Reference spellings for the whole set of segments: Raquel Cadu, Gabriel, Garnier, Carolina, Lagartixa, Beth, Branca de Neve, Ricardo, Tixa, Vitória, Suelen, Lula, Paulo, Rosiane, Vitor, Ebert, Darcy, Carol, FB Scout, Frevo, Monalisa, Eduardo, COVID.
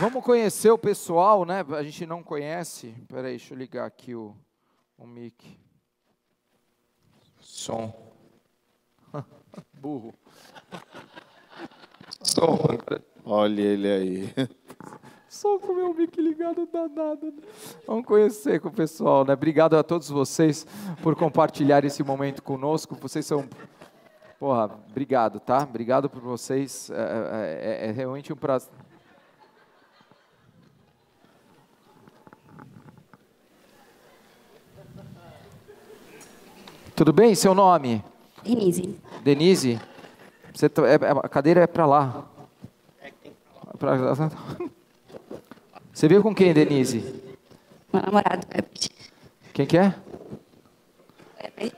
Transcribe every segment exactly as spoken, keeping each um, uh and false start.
Vamos conhecer o pessoal, né? A gente não conhece. Peraí, deixa eu ligar aqui o, o mic. Som. Burro. Som. Olha ele aí. Só com o meu mic ligado danado. Vamos conhecer com o pessoal, né? Obrigado a todos vocês por compartilhar esse momento conosco. Vocês são... Porra, obrigado, tá? Obrigado por vocês. É, é, é realmente um prazer... Tudo bem? Seu nome? Denise. Denise? Você t... é, a cadeira é para lá. É que tem que pra lá. Você veio com quem, Denise? Meu namorado, Ebert. Quem que é? Ebert.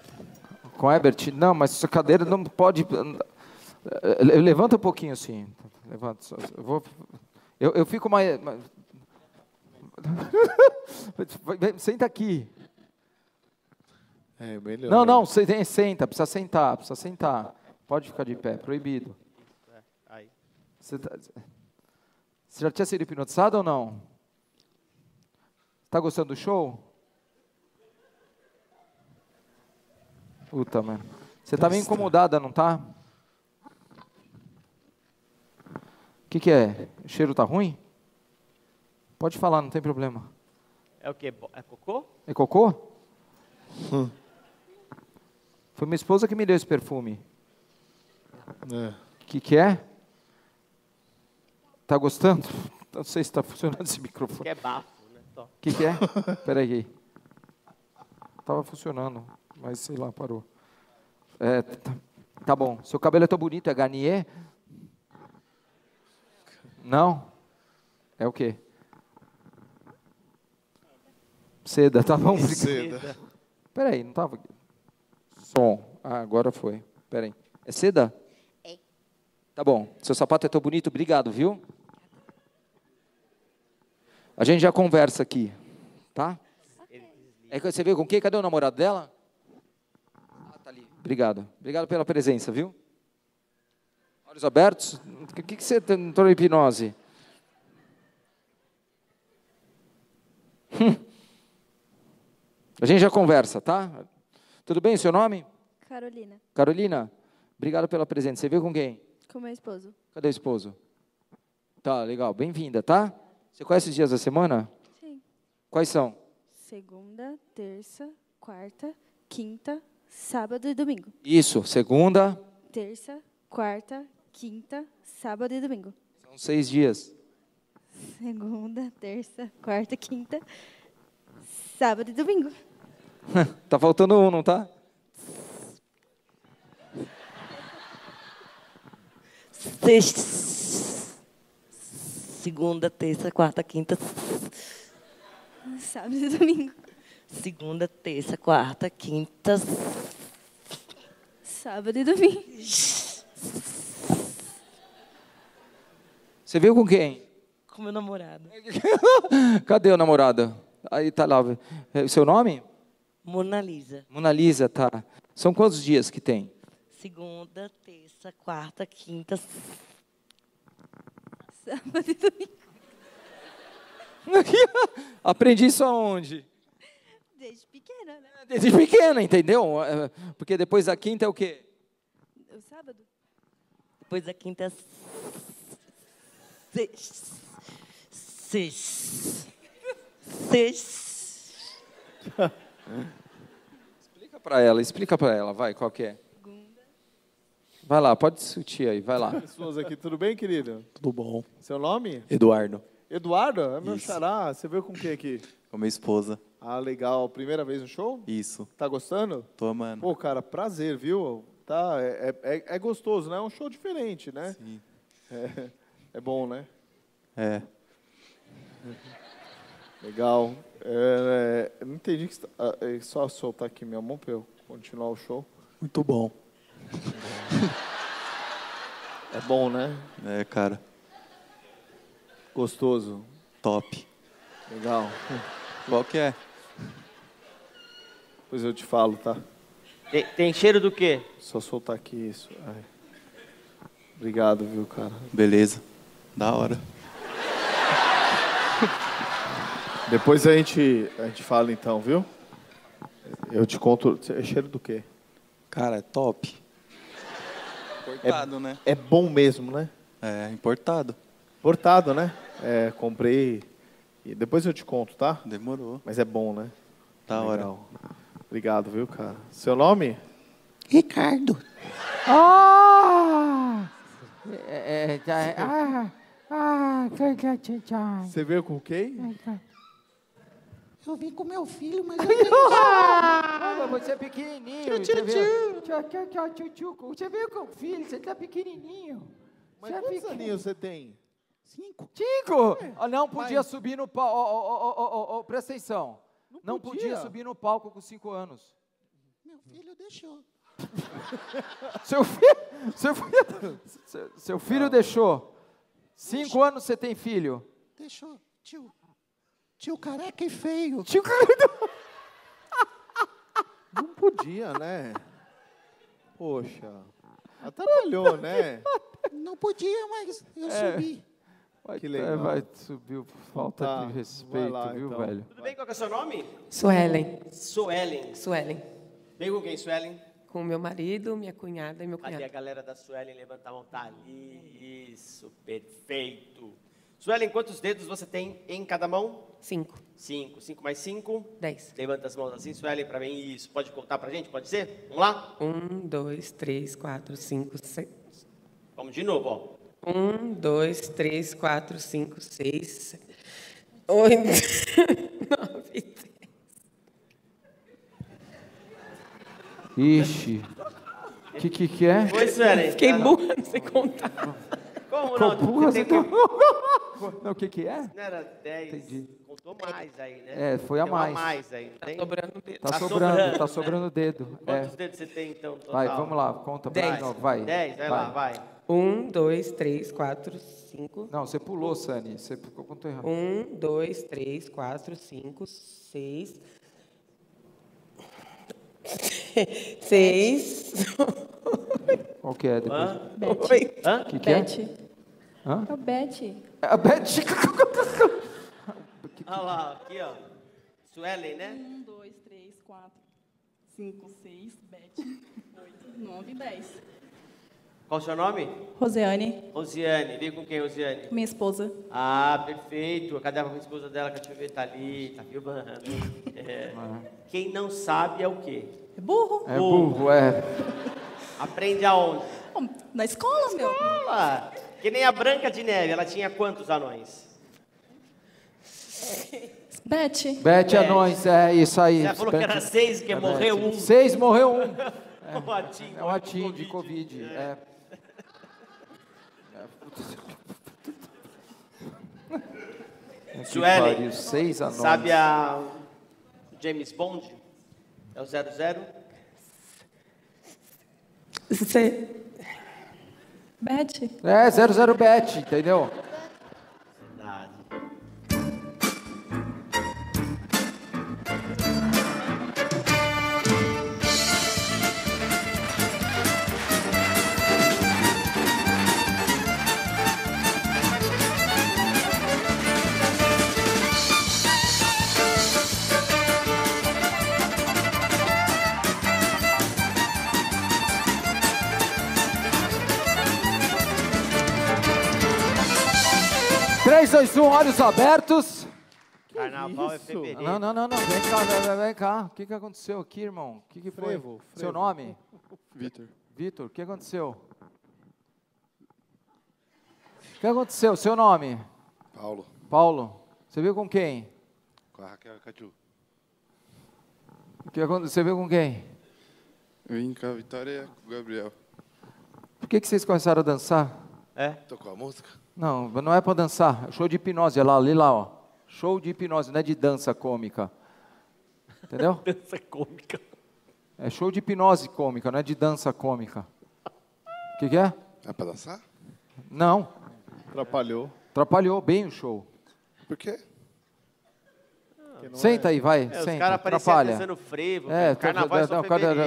Com Ebert? Não, mas sua cadeira não pode... Levanta um pouquinho, assim. Levanta. Eu, vou... eu, eu fico mais... Senta aqui. É melhor, não, não, né? Senta, precisa sentar, precisa sentar. Pode ficar de pé, proibido. Você, tá, você já tinha sido hipnotizado ou não? Está gostando do show? Puta, mano. Você está meio incomodada, não tá? O que, que é? O cheiro tá ruim? Pode falar, não tem problema. É o quê? É cocô? É cocô? Hum. Foi minha esposa que me deu esse perfume. É. Que que é? Tá gostando? Não sei se está funcionando esse microfone. Que é bafo, né? Só. Que que é? Espera aí. Tava funcionando, mas sei lá, parou. É, tá, tá bom. Seu cabelo é tão bonito, é Garnier? Não? É o quê? Seda, tá bom? Seda. Espera aí, não estava... Som. Ah, agora foi. Espera aí. É seda? É. Tá bom. Seu sapato é tão bonito, obrigado, viu? A gente já conversa aqui, tá? Okay. É, você veio com quem? Cadê o namorado dela? Ah, tá ali. Obrigado. Obrigado pela presença, viu? Olhos abertos. O que, que você entrou em hipnose? Hum. A gente já conversa, tá? Tudo bem? Seu nome? Carolina. Carolina, obrigado pela presença. Você veio com quem? Com meu esposo. Cadê o esposo? Tá, legal. Bem-vinda, tá? Você conhece os dias da semana? Sim. Quais são? Segunda, terça, quarta, quinta, sábado e domingo. Isso. Segunda. Terça, quarta, quinta, sábado e domingo. São seis dias. Segunda, terça, quarta, quinta, sábado e domingo. Tá faltando um, não tá? Sexta, segunda, terça, quarta, quinta, sábado e domingo. Segunda, terça, quarta, quinta, sábado e domingo. Você veio com quem? Com meu namorado. Cadê o namorado? Aí tá lá. Seu nome? Monalisa. Monalisa, tá. São quantos dias que tem? Segunda, terça, quarta, quinta, sábado e domingo. Aprendi isso aonde? Desde pequena, né? Desde pequena, entendeu? Porque depois da quinta é o quê? O sábado. Depois da quinta é sexta. Sexta. Sexta. Explica para ela, explica para ela, vai, qual que é? Segunda. Vai lá, pode discutir aí, vai lá. Pessoas aqui, tudo bem, querido? Tudo bom. Seu nome? Eduardo. Eduardo? É meu xará. Você veio com quem aqui? Com minha esposa. Ah, legal. Primeira vez no show? Isso. Tá gostando? Tô amando. Pô, cara, prazer, viu? Tá, é, é, é gostoso, né? É um show diferente, né? Sim. É, é bom, né? É. Legal. É, é, não entendi que... Está, é só soltar aqui minha mão para eu continuar o show. Muito bom. É bom, né? É, cara. Gostoso. Top. Legal. Qual que é? Pois eu te falo, tá? Tem, tem cheiro do quê? Só soltar aqui isso. Ai. Obrigado, viu, cara? Beleza. Da hora. Depois a gente, a gente fala então, viu? Eu te conto. É cheiro do quê? Cara, é top. Importado, é, né? É bom mesmo, né? É, importado. Importado, né? É, comprei. E depois eu te conto, tá? Demorou. Mas é bom, né? Tá, hora. Obrigado, viu, cara? Seu nome? Ricardo. Ah! É, é, é, ah! Ah! Você veio com quem? Eu vim com meu filho, mas eu tenho... ah, você é pequenininho. Tchutchu. Você veio com o filho, você tá pequenininho. Mas quantos aninhos você tem? Cinco. Cinco? É. Não podia mas... subir no palco. Oh, oh, oh, oh, oh, presta atenção. Não, não podia. podia subir no palco com cinco anos. Meu filho deixou. Seu filho... Seu filho, seu, seu filho deixou. Cinco deixou. anos você tem filho? Deixou. Tio. Tio careca e feio. Tio careca... Não podia, né? Poxa. Atrapalhou, né? Não podia, mas eu é. subi. Vai, que legal. Vai subir por falta tá, de respeito, lá, viu, então. velho? Tudo bem? Qual é o seu nome? Suelen. Suelen. Suelen. Veio com quem, Suelen? Com meu marido, minha cunhada e meu cunhado. Cadê a galera da Suelen? Levanta a mão. Tá ali. Isso, perfeito. Suelen, quantos dedos você tem em cada mão? Cinco. Cinco. Cinco mais cinco? Dez. Levanta as mãos assim, Suelen, para mim. Isso. Pode contar para a gente? Pode ser? Vamos lá? Um, dois, três, quatro, cinco, seis. Vamos de novo, ó. Um, dois, três, quatro, cinco, seis, oito, nove, dez. Ixi. O que, que que é? Oi, Suelen. Fiquei ah, burra, não sei contar. Como não? Burra, você tá... que... Não, o que que é? Não era dez. Entendi. Contou mais aí, né? É, foi a mais. mais aí, tá, sobrando dedo. Tá, tá sobrando, sobrando, né? Tá sobrando o dedo. Quantos é. dedos você tem, então, total? Vai, vamos lá, conta. Dez. Não, vai. Dez, vai, vai lá, vai. Um, dois, três, quatro, cinco... Não, você pulou, Sanny. Você ficou com o errado. Um, dois, três, quatro, cinco, seis... Seis... Qual que é depois? Hã? Oi. Hã? Que que é? Hã? É o Beth. É a Beth. Olha lá, aqui, ó. Suelen, né? Um, dois, três, quatro, cinco, seis, Beth, oito, nove, dez. Qual o seu nome? Rosiane. Rosiane. Vem com quem, Rosiane? Minha esposa. Ah, perfeito. Cadê a esposa dela? Que deixa eu ver, tá ali, tá filmando. É. Quem não sabe é o quê? É burro. É burro, burro é. Aprende aonde? Na escola, Na meu. escola. Que nem a Branca de Neve. Ela tinha quantos anões? Beth. Beth anões, é isso aí. Ela falou Beth. que era seis, que é morreu Beth. um. Seis, morreu um. É um atinho, é um atinho de Covid. De COVID é. É. Suelen, sabe a James Bond? É o zero zero? Você... Beth? É, zero zero Beth, entendeu? Verdade. três, dois, um, olhos abertos. Carnaval é fevereiro. Não, não, não, não. Vem cá, vem cá. O que, que aconteceu aqui, irmão? O que, que foi? Frevo, Frevo. Seu nome? Vitor. Vitor, o que aconteceu? O que aconteceu? Seu nome? Paulo. Paulo. Você veio com quem? Com a Raquel Cadu. O que aconteceu? Você veio com quem? Eu vim com a Vitória e com o Gabriel. Por que, que vocês começaram a dançar? É? Tocou a música? Não, não é para dançar. Show de hipnose, olha lá, ali lá, ó. Show de hipnose, não é de dança cômica. Entendeu? Dança cômica. É show de hipnose cômica, não é de dança cômica. O que, que é? É para dançar? Não. Atrapalhou. Atrapalhou bem o show. Por quê? Senta aí, vai. É, senta, os caras apareciam dançando frevo. É, carnaval é só fevereiro.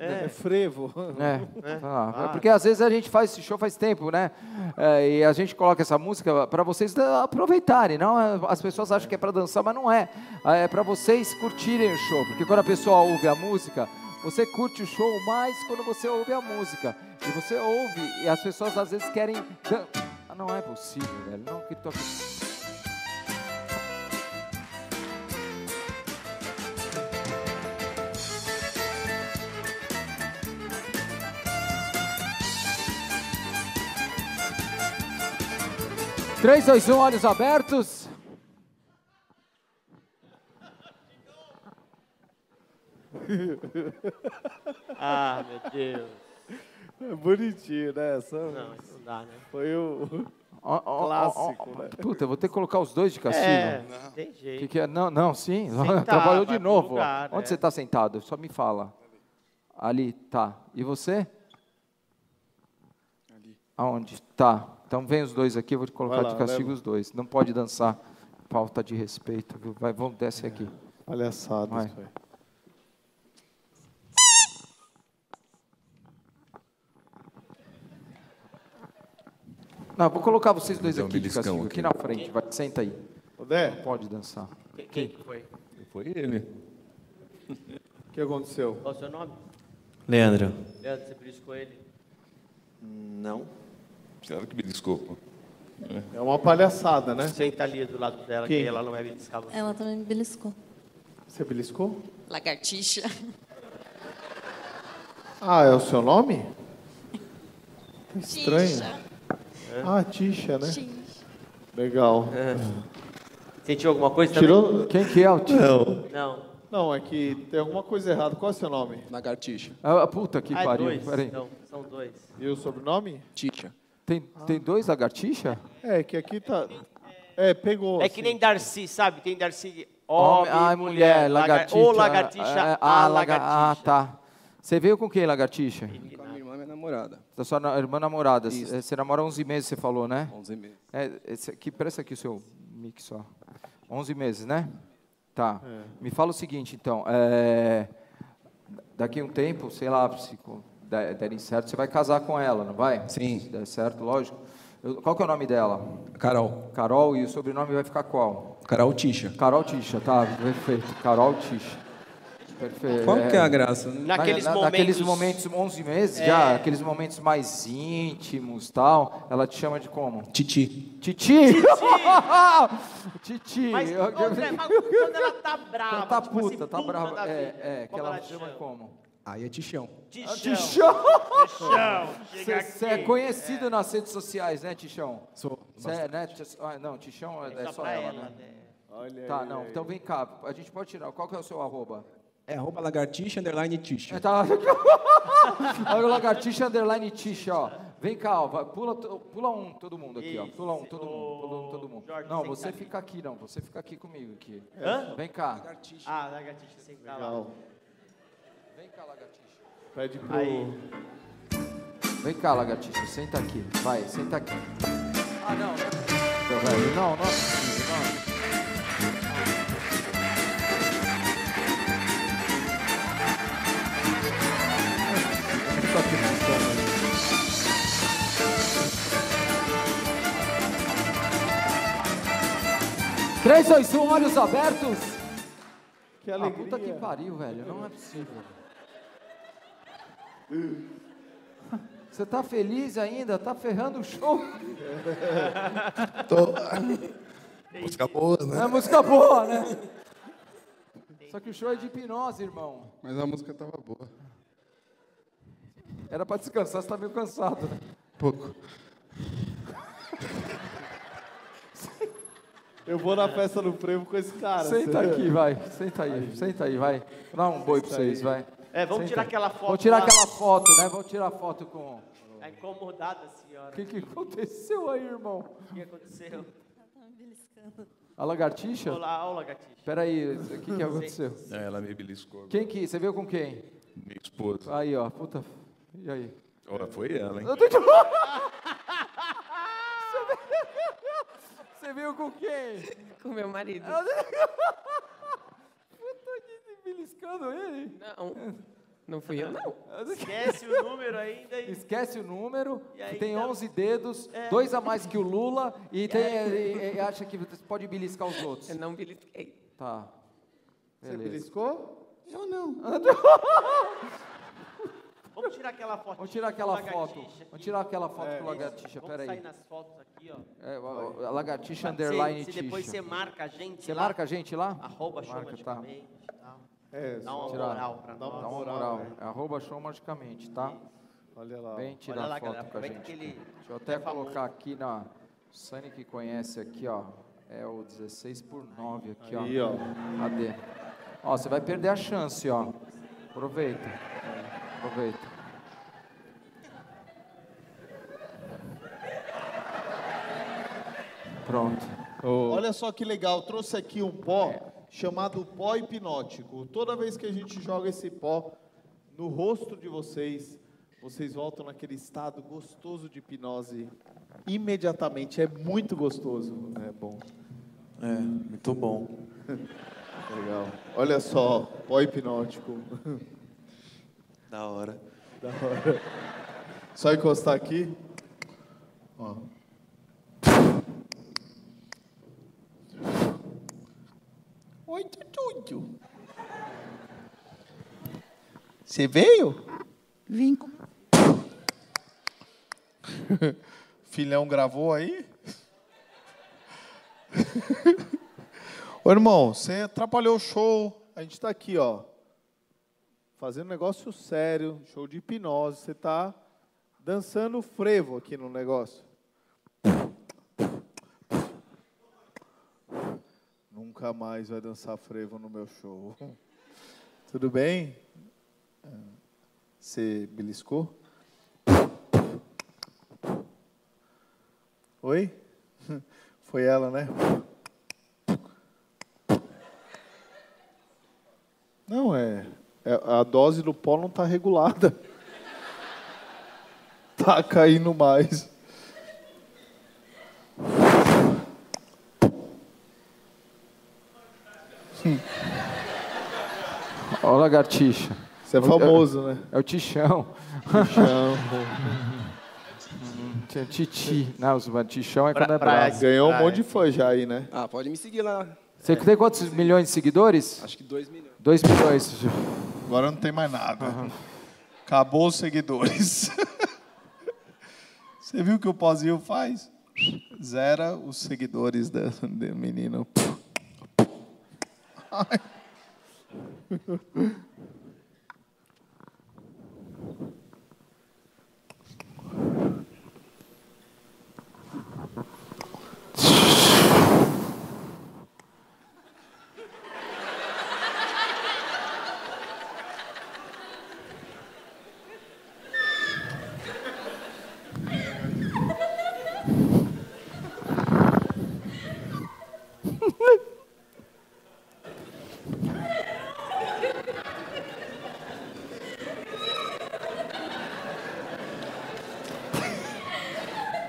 É frevo. É. É. Ah, porque às vezes a gente faz esse show faz tempo, né? É, e a gente coloca essa música para vocês aproveitarem. Não, as pessoas acham que é para dançar, mas não é. É para vocês curtirem o show. Porque quando a pessoa ouve a música, você curte o show mais quando você ouve a música. E você ouve, e as pessoas às vezes querem... Ah, não é possível, velho. Não que toque... três, dois, um, olhos abertos. Ah, meu Deus. É bonitinho, né? Só... Não, isso não dá, né? Foi o oh, oh, clássico, oh, oh, né? Puta, eu vou ter que colocar os dois de castigo. É, não tem jeito. Que que é? Não, não, sim. Sentar, trabalhou de novo. Lugar, onde é. Você está sentado? Só me fala. Ali, tá. E você? Ali. Aonde? Tá. Então, vem os dois aqui, eu vou te colocar lá, de castigo leva. Os dois. Não pode dançar. Falta de respeito. Viu? Vai, vamos, desce é. Aqui. Palhaçada. Não, vou colocar vocês dois aqui, um de castigo, aqui. Aqui na frente. Vai, senta aí. Odé? Não pode dançar. Quem que foi? Foi ele. O que aconteceu? Qual o seu nome? Leandro. Leandro, você beliscou ele? Não. Claro que beliscou, pô. É uma palhaçada, né? Você está ali do lado dela, Quem? Que ela não vai beliscar você. Ela também me beliscou. Você beliscou? Lagartixa. Ah, é o seu nome? Que estranho. Ticha. Ah, Tixa, né? Tixa. Legal. É. Sentiu alguma coisa Tirou... também? Quem que é o Tixa? Não. Não. Não, é que tem alguma coisa errada. Qual é o seu nome? Lagartixa. Ah, puta que ah, pariu. Dois. Pera aí. Então, são dois. E o sobrenome? Ticha. Tem, ah. tem dois lagartixa? É, que aqui tá... É, pegou. É assim. Que nem Darcy, sabe? Tem Darcy homem, ah, mulher, mulher lagartixa. Ou lagartixa, é, a, a lagartixa. Ah, tá. Você veio com quem, lagartixa? Com a minha irmã, minha namorada. Da sua irmã namorada. Isso. Você namora onze meses, você falou, né? onze meses. É, esse aqui, presta aqui o seu mic só. onze meses, né? Tá. É. Me fala o seguinte, então. É, daqui a um tempo, sei lá, psico... derem certo, você vai casar com ela, não vai? Sim. Se der certo, lógico. Eu, qual que é o nome dela? Carol. Carol, e o sobrenome vai ficar qual? Carol Ticha. Carol Ticha, tá, perfeito. Carol Ticha. Perfeito. Qual que é a graça? Naqueles na, na, momentos... Naqueles momentos, onze meses, é. Já, aqueles momentos mais íntimos, tal, ela te chama de como? Titi. Titi? Titi! Titi. Mas, eu, outra, eu... mas quando ela tá brava, ela tá tipo puta, assim, tá brava. É, é, que ela, ela te chama como? Aí é Tichão. Tichão. Tichão. Tichão. Você é conhecido é. Nas redes sociais, né, Tichão? Sou. É, né? Ah, não, Tichão é, é só ela, ela, né? né? Olha tá, aí, não. Aí. Então vem cá. A gente pode tirar. Qual que é o seu arroba? É arroba lagartixa, underline tixa. É, tá. Lagartixa, underline tixa, ó. Vem cá, ó. Pula, pula um todo mundo aqui, ó. Pula um todo mundo. Pula um todo mundo. Jorge, não, você fica ali. Aqui, não. Você fica aqui comigo. Aqui. Hã? Vem cá. Lagartixa. Ah, lagartixa, sem cá. Vem cá, lagartixa. Pede pro... Aí. Vem cá, lagartixa. Senta aqui. Vai, senta aqui. Ah, não. Não, não. não, não. três, dois, um, olhos abertos. Que alegria. Ah, puta que pariu, velho. Não é possível. Você tá feliz ainda? Tá ferrando o show? Tô. Música boa, né? É música boa, né? Só que o show é de hipnose, irmão. Mas a música tava boa. Era pra descansar, você tá meio cansado, né? Pouco. Eu vou na festa do Frevo com esse cara. Senta aqui, viu? Vai. Senta aí, aí, senta aí, vai. Dá um boi pra vocês, aí. Vai. É, vamos Senta. Tirar aquela foto. Vamos tirar lá. Aquela foto, né? Vamos tirar foto com... Tá incomodada a senhora. O que, que aconteceu aí, irmão? O que aconteceu? Ela tá me beliscando. A lagartixa? Olá, olá, lagartixa. Espera aí, o que, que aconteceu? É, ela me beliscou. Quem que... Você veio com quem? Minha esposa. Aí, ó, puta... E aí? Olha, foi ela, hein? Você Você veio com quem? Com meu marido. Puta, beliscando ele? Não. Não fui eu, não. Esquece o número ainda. E... Esquece o número, que tem dá... onze dedos, é. dois a mais que o Lula, e, tem, é. e, e acha que pode beliscar os outros. Eu não belisquei. Tá. Beleza. Você beliscou? Eu não. Vamos tirar aquela foto. Vamos tirar aquela foto. Vamos tirar aquela foto é. com a lagartixa, peraí. Vamos sair nas fotos aqui, ó. É, a, a lagartixa Mas underline tixa. Depois você marca a gente você lá. Você marca a gente lá? Arroba, marca, tá. É, dá uma tirar, moral pra nós. Dá uma moral. É, arroba show magicamente, tá? Olha lá. Vem tirar lá, foto galera, com a gente. Ele... Deixa eu até colocar aqui na... O Sanny que conhece aqui, ó. É o dezesseis por nove aqui, aí, ó. ó. Cadê? Ó, você vai perder a chance, ó. Aproveita. Aproveita. Pronto. Oh. Olha só que legal. Trouxe aqui um pó... É. chamado pó hipnótico. Toda vez que a gente joga esse pó no rosto de vocês, vocês voltam naquele estado gostoso de hipnose imediatamente. É muito gostoso. É bom. É, muito bom. Legal. Olha só, pó hipnótico. Da hora. Da hora. Só encostar aqui. Ó. Oi, Tutu. Você veio? Vim com... Filhão gravou aí? Ô, irmão, você atrapalhou o show. A gente tá aqui, ó. Fazendo um negócio sério, show de hipnose. Você tá dançando frevo aqui no negócio. Nunca mais vai dançar frevo no meu show. Tudo bem? Você beliscou? Oi? Foi ela, né? Não, é... A dose do pó não está regulada. Tá caindo mais. Olha a lagartixa. Você é famoso, né? É o Tichão. Tichão. Tinha Titi. Não, o Tichão é quando é bravo. Ganhou um monte de fã já aí, né? Ah, pode me seguir lá. Você tem quantos milhões de seguidores? Acho que dois milhões. Dois milhões. Agora não tem mais nada. Uhum. Acabou os seguidores. Você viu o que o Pazio faz? Zera os seguidores do menino. Ai.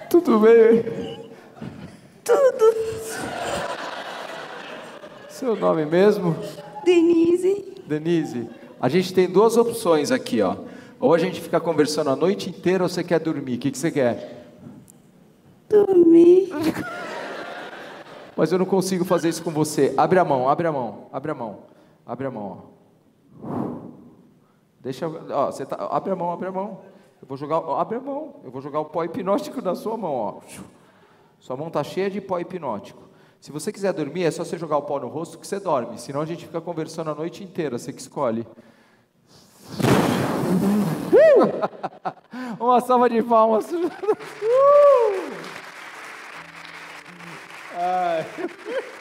Tudo bem? Tudo. Seu nome mesmo? Denise. Denise, a gente tem duas opções aqui, ó. Ou a gente fica conversando a noite inteira ou você quer dormir? O que, que você quer? Dormir. Mas eu não consigo fazer isso com você. Abre a mão, abre a mão, abre a mão. Abre a mão, ó. Deixa, ó, você tá, abre a mão, abre a mão. Eu vou jogar, abre a mão, eu vou jogar o pó hipnótico na sua mão, ó. Sua mão tá cheia de pó hipnótico. Se você quiser dormir, é só você jogar o pó no rosto que você dorme, senão a gente fica conversando a noite inteira, você que escolhe. Uh! Uma salva de palmas. Uh! Ai.